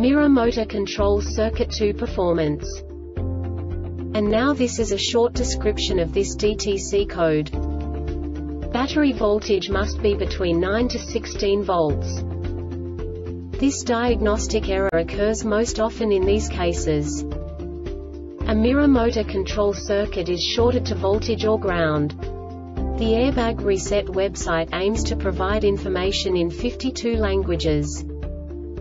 mirror motor control circuit 2 performance. And now this is a short description of this DTC code. Battery voltage must be between 9 to 16 volts. This diagnostic error occurs most often in these cases. A mirror motor control circuit is shorted to voltage or ground. The Airbag Reset website aims to provide information in 52 languages.